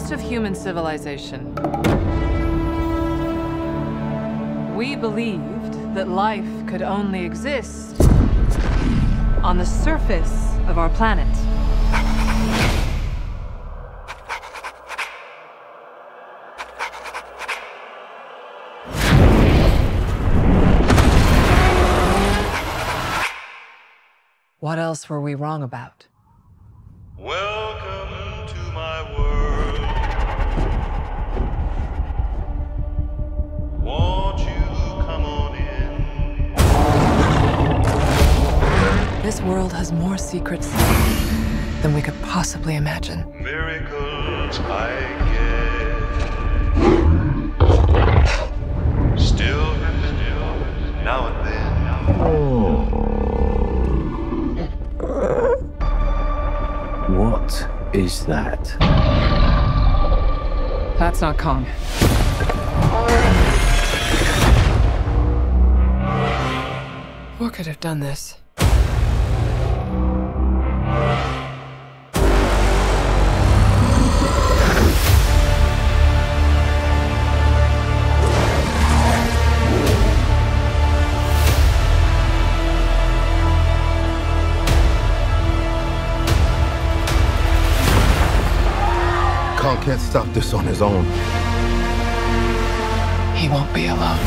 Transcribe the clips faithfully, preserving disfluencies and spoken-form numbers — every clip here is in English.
most of human civilization, we believed that life could only exist on the surface of our planet. What else were we wrong about? Welcome to my world. Won't you come on in? This world has more secrets than we could possibly imagine. Miracles I get. Still, still, now and then. Oh. What is that? That's not Kong. What could have done this? Kong can't stop this on his own. He won't be alone.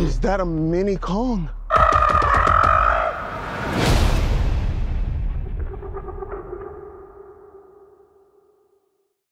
Is that a mini Kong?